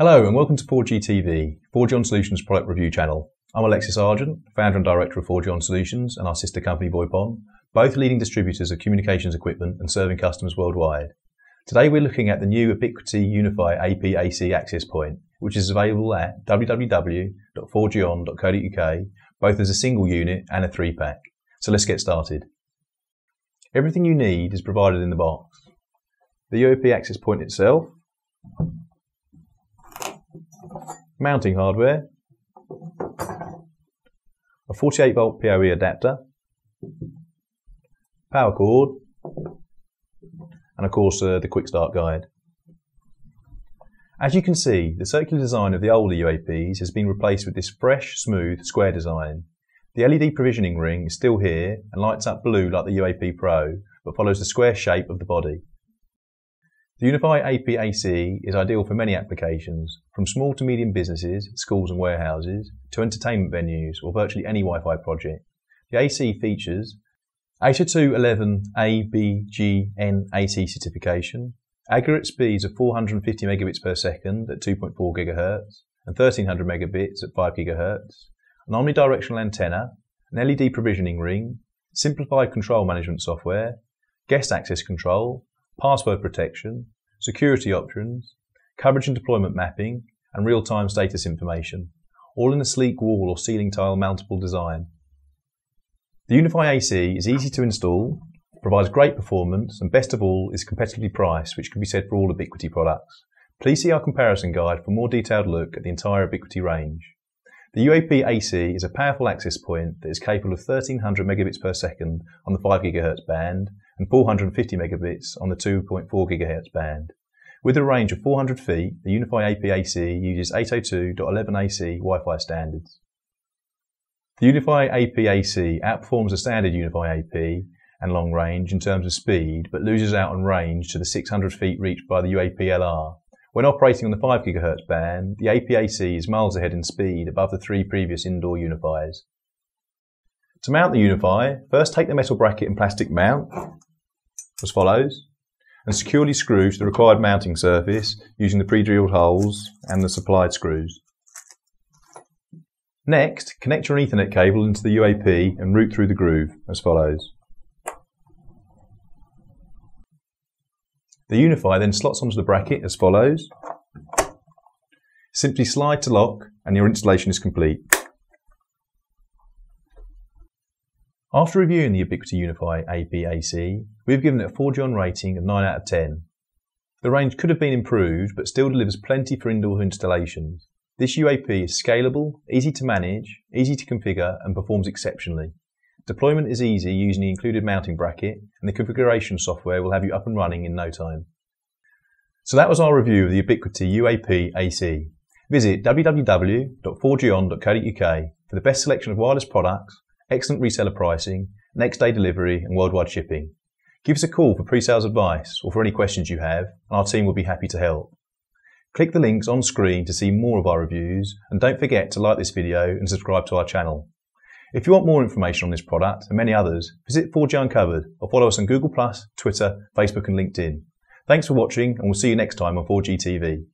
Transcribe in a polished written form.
Hello and welcome to 4G TV, 4GON Solutions product review channel. I'm Alexis Argent, founder and director of 4GON Solutions and our sister company BoyPon, both leading distributors of communications equipment and serving customers worldwide. Today we're looking at the new Ubiquiti UniFi AP-AC access point, which is available at www.4gon.co.uk, both as a single unit and a 3-pack. So let's get started. Everything you need is provided in the box. The UAP access point itself, mounting hardware, a 48-volt PoE adapter, power cord, and of course the quick start guide. As you can see, the circular design of the older UAPs has been replaced with this fresh, smooth, square design. The LED provisioning ring is still here and lights up blue like the UAP Pro, but follows the square shape of the body. The UniFi AP-AC is ideal for many applications, from small to medium businesses, schools and warehouses, to entertainment venues or virtually any Wi-Fi project. The AC features 802.11a/b/g/n/ac certification, aggregate speeds of 450 megabits per second at 2.4 GHz and 1300 megabits at 5 GHz, an omnidirectional antenna, an LED provisioning ring, simplified control management software, guest access control, password protection, security options, coverage and deployment mapping, and real-time status information, all in a sleek wall or ceiling tile mountable design. The UniFi AC is easy to install, provides great performance, and best of all is competitively priced, which can be said for all Ubiquiti products. Please see our comparison guide for a more detailed look at the entire Ubiquiti range. The UAP AC is a powerful access point that is capable of 1300 megabits per second on the 5 GHz band and 450 megabits on the 2.4 GHz band. With a range of 400 feet, the UniFi AP-AC uses 802.11ac Wi-Fi standards. The UniFi AP-AC outperforms the standard UniFi AP and long range in terms of speed, but loses out on range to the 600 feet reached by the UAP-LR. When operating on the 5 GHz band, the AP-AC is miles ahead in speed above the three previous indoor UniFis. To mount the UniFi, first take the metal bracket and plastic mount, as follows, and securely screw to the required mounting surface using the pre-drilled holes and the supplied screws. Next, connect your Ethernet cable into the UAP and route through the groove, as follows. The UniFi then slots onto the bracket as follows. Simply slide to lock and your installation is complete. After reviewing the Ubiquiti UniFi AP-AC, we've given it a 4GON rating of 9 out of 10. The range could have been improved but still delivers plenty for indoor installations. This UAP is scalable, easy to manage, easy to configure and performs exceptionally. Deployment is easy using the included mounting bracket, and the configuration software will have you up and running in no time. So that was our review of the Ubiquiti UAP-AC. Visit www.4gon.co.uk for the best selection of wireless products, excellent reseller pricing, next day delivery and worldwide shipping. Give us a call for pre-sales advice or for any questions you have, and our team will be happy to help. Click the links on screen to see more of our reviews, and don't forget to like this video and subscribe to our channel. If you want more information on this product and many others, visit 4G Uncovered or follow us on Google+, Twitter, Facebook and LinkedIn. Thanks for watching and we'll see you next time on 4G TV.